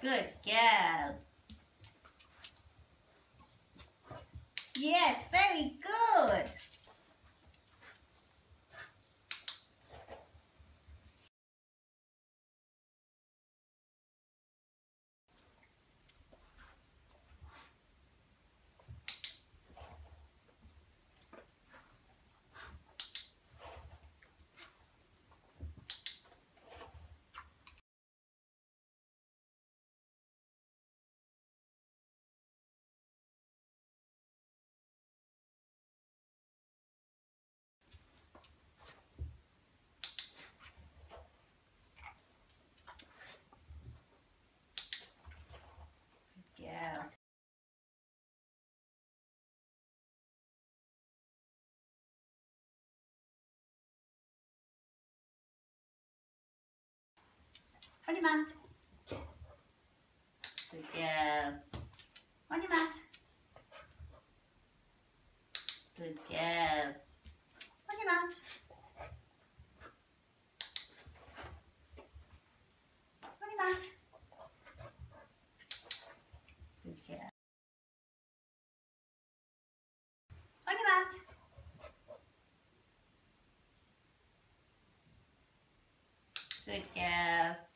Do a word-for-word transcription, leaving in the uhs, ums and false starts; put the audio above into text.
Good girl. Yes, very good. Monument. Good girl. Monument. Good girl. Monument. Monument. Good girl. Monument. Good girl.